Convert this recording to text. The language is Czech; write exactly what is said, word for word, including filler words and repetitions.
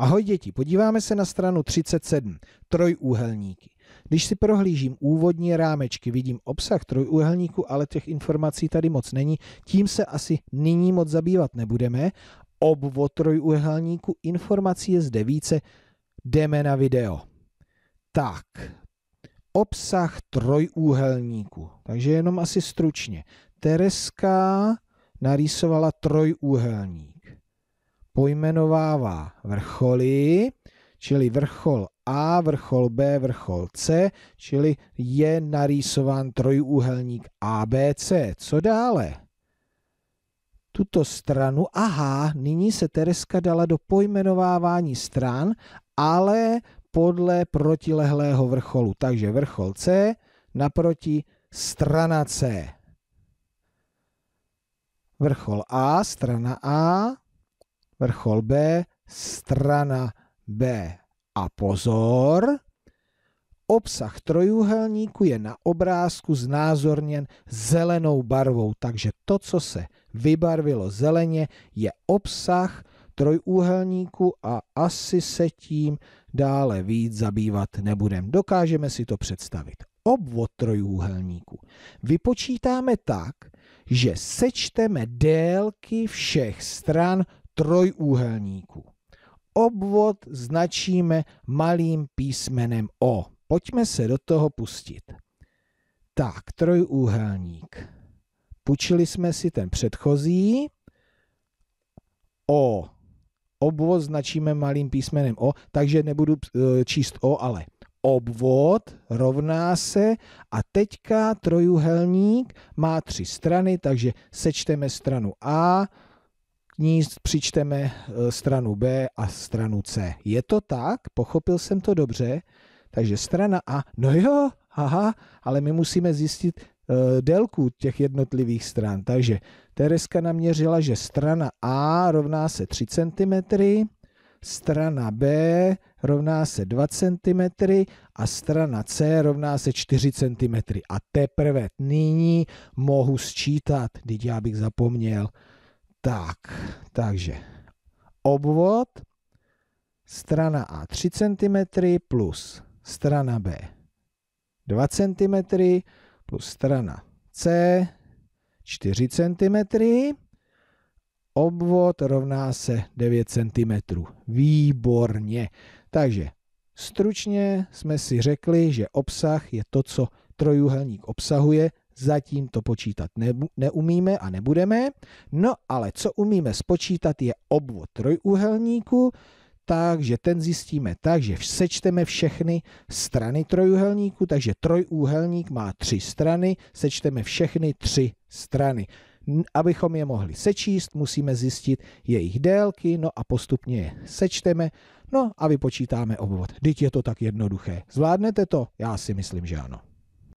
Ahoj děti, podíváme se na stranu třicet sedm, trojúhelníky. Když si prohlížím úvodní rámečky, vidím obsah trojúhelníku, ale těch informací tady moc není, tím se asi nyní moc zabývat nebudeme. Obvod trojúhelníku, informací je zde více, jdeme na video. Tak, obsah trojúhelníku, takže jenom asi stručně. Tereska narýsovala trojúhelník. Pojmenovává vrcholy, čili vrchol A, vrchol B, vrchol C, čili je narýsován trojúhelník A B C. Co dále? Tuto stranu, aha, nyní se Tereska dala do pojmenovávání stran, ale podle protilehlého vrcholu. Takže vrchol C, naproti strana C. Vrchol A, strana A, vrchol B, strana B. A pozor, obsah trojúhelníku je na obrázku znázorněn zelenou barvou, takže to, co se vybarvilo zeleně, je obsah trojúhelníku a asi se tím dále víc zabývat nebudeme. Dokážeme si to představit. Obvod trojúhelníku vypočítáme tak, že sečteme délky všech stran trojúhelníku. Obvod značíme malým písmenem O. Pojďme se do toho pustit. Tak, trojúhelník. Půjčili jsme si ten předchozí. O. Obvod značíme malým písmenem O, takže nebudu číst O, ale obvod rovná se a teďka trojúhelník má tři strany, takže sečteme stranu A, k ní přičteme stranu B a stranu C. Je to tak? Pochopil jsem to dobře? Takže strana A, no jo, aha, ale my musíme zjistit délku těch jednotlivých stran. Takže Tereska naměřila, že strana A rovná se tři centimetry, strana B rovná se dva centimetry a strana C rovná se čtyři centimetry. A teprve nyní mohu sčítat, teď já bych zapomněl. Tak, takže obvod, strana A tři centimetry plus strana B dva centimetry plus strana C čtyři centimetry, obvod rovná se devět centimetrů. Výborně. Takže stručně jsme si řekli, že obsah je to, co trojúhelník obsahuje. Zatím to počítat ne, neumíme a nebudeme. No ale co umíme spočítat je obvod trojúhelníku, takže ten zjistíme tak, že sečteme všechny strany trojúhelníku, takže trojúhelník má tři strany, sečteme všechny tři strany. Abychom je mohli sečíst, musíme zjistit jejich délky, no a postupně je sečteme, no a vypočítáme obvod. Vždyť je to tak jednoduché. Zvládnete to? Já si myslím, že ano.